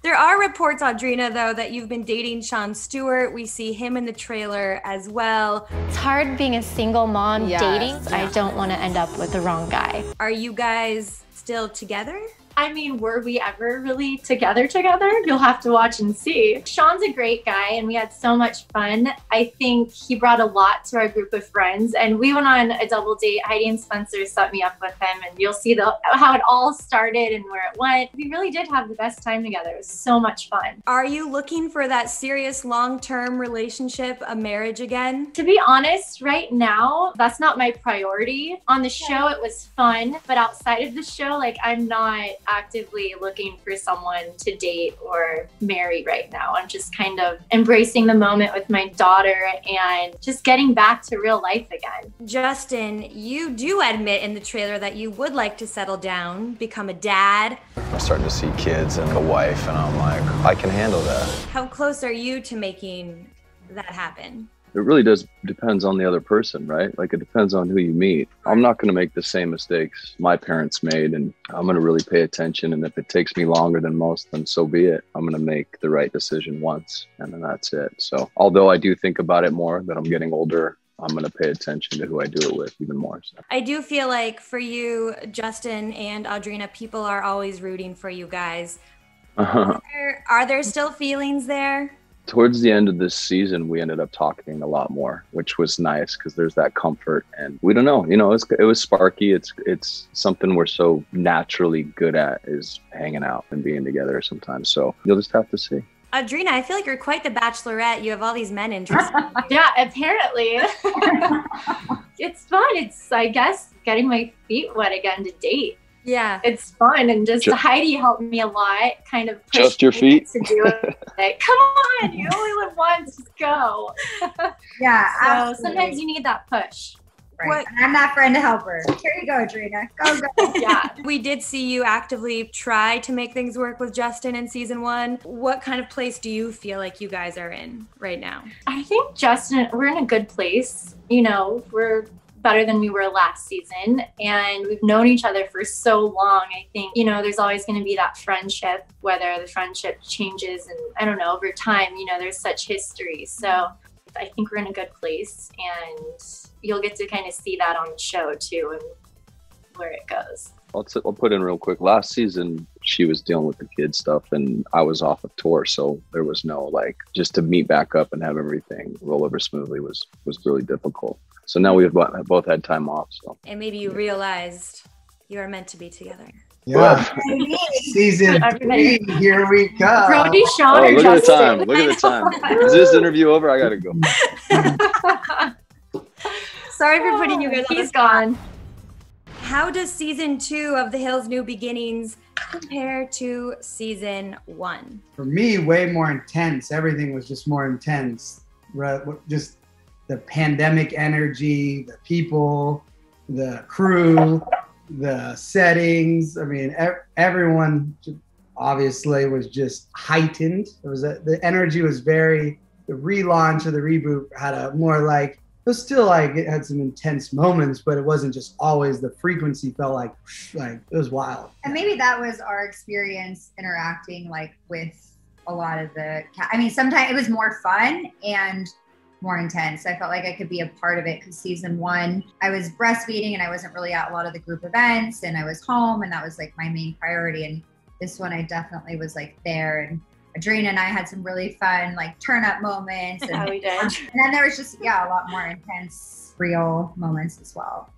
There are reports, Audrina, though, that you've been dating Sean Stewart. We see him in the trailer as well. It's hard being a single mom dating. Yeah. I don't want to end up with the wrong guy. Are you guys still together? I mean, were we ever really together? You'll have to watch and see. Sean's a great guy and we had so much fun. I think he brought a lot to our group of friends and we went on a double date. Heidi and Spencer set me up with him and you'll see how it all started and where it went. We really did have the best time together. It was so much fun. Are you looking for that serious long-term relationship, a marriage again? To be honest, right now, that's not my priority. On the show, it was fun, but outside of the show, like I'm not actively looking for someone to date or marry right now. I'm just kind of embracing the moment with my daughter and just getting back to real life again. Justin, you do admit in the trailer that you would like to settle down, become a dad. I'm starting to see kids and a wife and I'm like, I can handle that. How close are you to making that happen? It really does depends on the other person, right? Like it depends on who you meet. I'm not going to make the same mistakes my parents made and I'm going to really pay attention. And if it takes me longer than most, then so be it. I'm going to make the right decision once and then that's it. So although I do think about it more that I'm getting older, I'm going to pay attention to who I do it with even more. So. I do feel like for you, Justin and Audrina, people are always rooting for you guys. Are there still feelings there? Towards the end of this season, we ended up talking a lot more, which was nice because there's that comfort. And we don't know, you know, it was sparky. It's something we're so naturally good at is hanging out and being together sometimes. So you'll just have to see. Audrina, I feel like you're quite the bachelorette. You have all these men interested in you. Yeah, apparently. It's fun. It's, I guess, getting my feet wet again to date. Yeah, it's fun. And just Heidi helped me a lot, kind of pushed just your feet to do it. Like, come on, you only live once, just go. Yeah, so absolutely. Sometimes you need that push. Right. And I'm that friend to help her. Here you go, Audrina. Go, go. Yeah. We did see you actively try to make things work with Justin in season 1. What kind of place do you feel like you guys are in right now? I think Justin, we're in a good place. You know, we're better than we were last season. And we've known each other for so long. I think, you know, there's always going to be that friendship, whether the friendship changes and I don't know, over time, you know, there's such history. So I think we're in a good place and you'll get to kind of see that on the show too and where it goes. I'll put in real quick. Last season, she was dealing with the kid stuff and I was off of tour. So there was no like, just to meet back up and have everything roll over smoothly was really difficult. So now we've both had time off. So. And maybe you realized you are meant to be together. Yeah. Season 3, here we go. Brody, Sean, or Justin. Look at the time. Is this interview over? I gotta go. Sorry for putting you guys on. He's gone. How does season 2 of The Hills: New Beginnings compare to season 1? For me, way more intense. Everything was just more intense. Just the pandemic energy, the people, the crew, the settings. I mean, everyone obviously was just heightened. It was the energy was very, the relaunch or the reboot had a more like, it was still like it had some intense moments, but it wasn't just always, the frequency felt like it was wild. And maybe that was our experience interacting like with a lot of the, I mean, sometimes it was more fun and more intense. I felt like I could be a part of it because season 1, I was breastfeeding and I wasn't really at a lot of the group events and I was home and that was like my main priority. And this one, I definitely was like there, and Audrina and I had some really fun like turn up moments. And, oh, we did. And then there was just, yeah, a lot more intense, real moments as well.